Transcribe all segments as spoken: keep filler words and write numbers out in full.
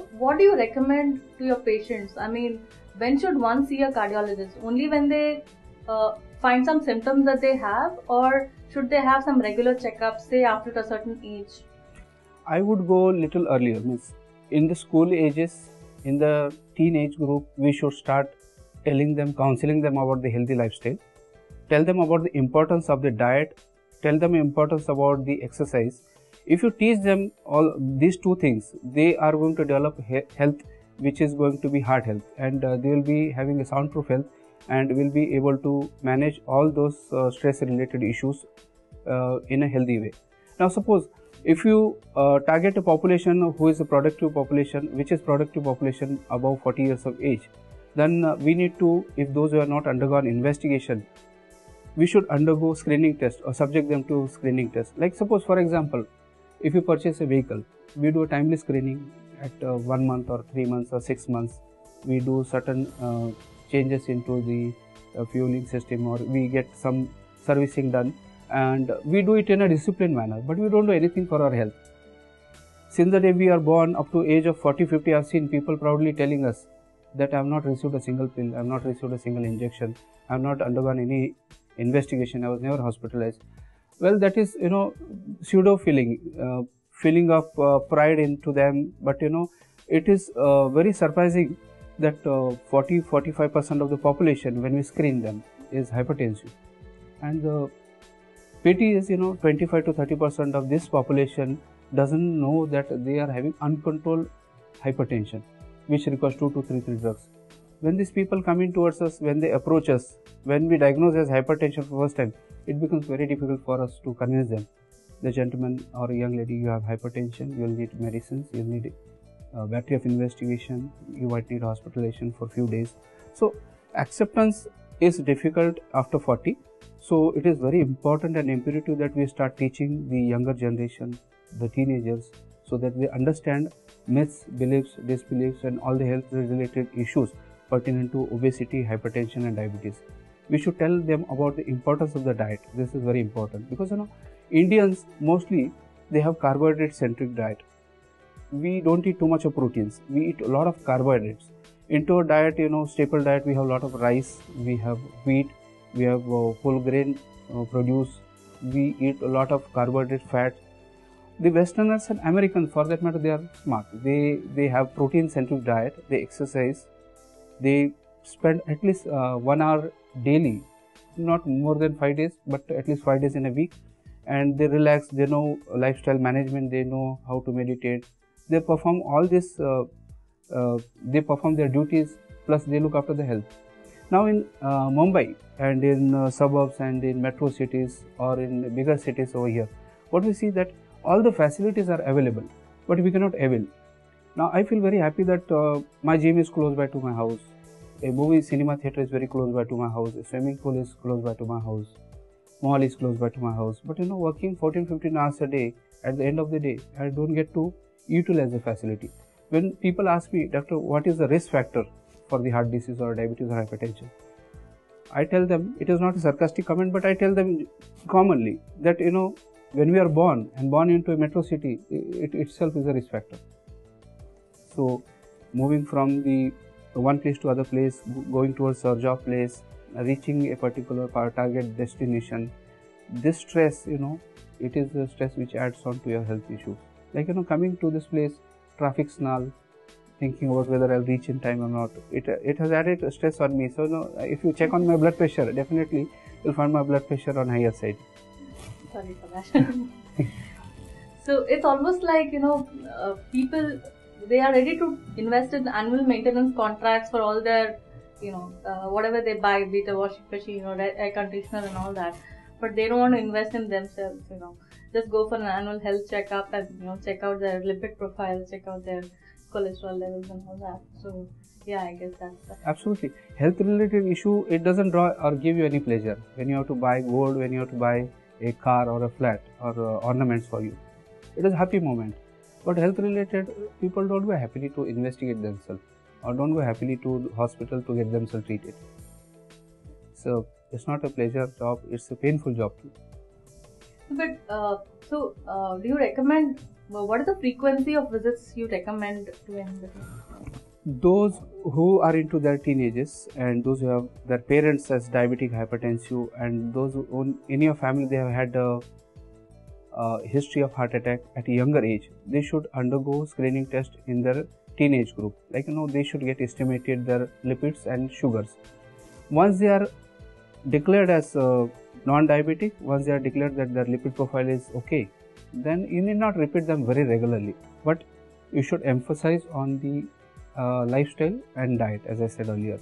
So what do you recommend to your patients? I mean, when should one see a cardiologist? Only when they uh, find some symptoms that they have, or should they have some regular checkups, say after a certain age? I would go a little earlier. Means in the school ages, in the teenage group, we should start telling them, counseling them about the healthy lifestyle. Tell them about the importance of the diet. Tell them importance about the exercise. If you teach them all these two things, they are going to develop health, which is going to be heart health, and uh, they will be having a soundproof health and will be able to manage all those uh, stress-related issues uh, in a healthy way. Now, suppose if you uh, target a population who is a productive population, which is productive population above forty years of age, then uh, we need to, if those who are not undergone investigation, we should undergo screening test or subject them to screening test. Like suppose, for example, if you purchase a vehicle, we do a timely screening at uh, one month or three months or six months. We do certain uh, changes into the uh, fueling system, or we get some servicing done, and we do it in a disciplined manner, but we don't do anything for our health. Since the day we are born up to age of forty, fifty, I've seen people proudly telling us that I have not received a single pill, I have not received a single injection, I have not undergone any investigation, I was never hospitalized. Well, that is, you know, pseudo feeling, uh, feeling of uh, pride into them, but you know, it is uh, very surprising that forty to forty-five percent of the population, when we screen them, is hypertensive, and the uh, pity is, you know, twenty-five to thirty percent of this population doesn't know that they are having uncontrolled hypertension, which requires two to three, three drugs. When these people come in towards us, when they approach us, when we diagnose as hypertension for the first time, it becomes very difficult for us to convince them. The gentleman or young lady, you have hypertension, you will need medicines, you will need a battery of investigation, you might need hospitalization for a few days. So acceptance is difficult after forty. So it is very important and imperative that we start teaching the younger generation, the teenagers, so that they understand myths, beliefs, disbeliefs, and all the health-related issues pertinent to obesity, hypertension, and diabetes. We should tell them about the importance of the diet. This is very important because, you know, Indians mostly, they have carbohydrate-centric diet. We don't eat too much of proteins. We eat a lot of carbohydrates. Into our diet, you know, staple diet, we have a lot of rice, we have wheat, we have uh, whole grain uh, produce, we eat a lot of carbohydrate, fat. The Westerners and Americans, for that matter, they are smart. They, they have protein-centric diet, they exercise, they spend at least uh, one hour daily, not more than five days, but at least five days in a week, and they relax, they know lifestyle management, they know how to meditate, they perform all this, uh, uh, they perform their duties, plus they look after the health. Now in uh, Mumbai and in uh, suburbs and in metro cities or in bigger cities over here, what we see that all the facilities are available, but we cannot avail. Now I feel very happy that uh, my gym is close by to my house, a movie cinema theatre is very close by to my house, a swimming pool is close by to my house, mall is close by to my house. But you know, working fourteen to fifteen hours a day, at the end of the day, I don't get to utilize the facility. When people ask me, doctor, what is the risk factor for the heart disease or diabetes or hypertension? I tell them, it is not a sarcastic comment, but I tell them commonly that, you know, when we are born and born into a metro city, it itself is a risk factor. So moving from the one place to other place, going towards our job place, reaching a particular target destination, this stress, you know, it is the stress which adds on to your health issues. Like, you know, coming to this place, traffic snarl, thinking about whether I'll reach in time or not, it, it has added stress on me. So, you know, if you check on my blood pressure, definitely you'll find my blood pressure on higher side. Sorry for that. So it's almost like, you know, uh, people, they are ready to invest in annual maintenance contracts for all their, you know, uh, whatever they buy, be it a washing machine or air conditioner and all that, but they don't want to invest in themselves, you know. Just go for an annual health checkup and, you know, check out their lipid profile, check out their cholesterol levels and all that. So yeah, I guess that's that. Absolutely. Health-related issue, it doesn't draw or give you any pleasure. When you have to buy gold, when you have to buy a car or a flat or uh, ornaments for you, it is a happy moment. But health-related, people don't go happily to investigate themselves, or don't go happily to the hospital to get themselves treated. So it's not a pleasure job; it's a painful job too. But uh, so, uh, do you recommend What are the frequency of visits you recommend to young people? Those who are into their teenagers and those who have their parents as diabetic, hypertensive, and those who own in your family they have had a, a history of heart attack at a younger age, they should undergo screening test in their teenage group. Like you know, they should get estimated their lipids and sugars. Once they are declared as uh, non-diabetic, once they are declared that their lipid profile is okay, then you need not repeat them very regularly, but you should emphasize on the Uh, lifestyle and diet, as I said earlier.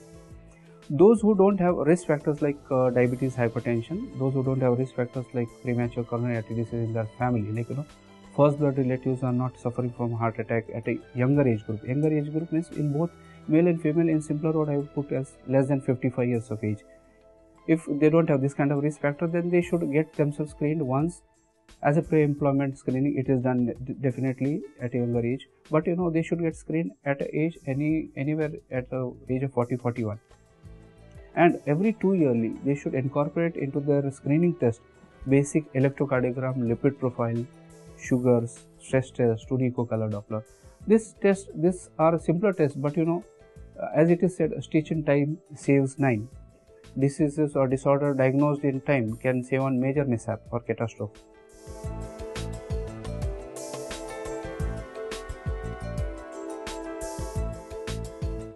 Those who don't have risk factors like uh, diabetes, hypertension, those who don't have risk factors like premature coronary artery disease in their family, like you know, first blood relatives are not suffering from heart attack at a younger age group. Younger age group means in both male and female. In simpler word, I would put as less than fifty-five years of age. If they don't have this kind of risk factor, then they should get themselves screened once. As a pre-employment screening, it is done definitely at a younger age, but you know they should get screened at a age any anywhere at the age of forty, forty-one, and every two yearly they should incorporate into their screening test basic electrocardiogram, lipid profile, sugars, stress test, two D echo, color Doppler. This test, these are simpler tests, but you know, as it is said, a stitch in time saves nine. Diseases or disorder diagnosed in time can save on major mishap or catastrophe.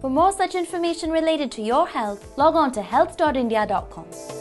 For more such information related to your health, log on to health dot india dot com.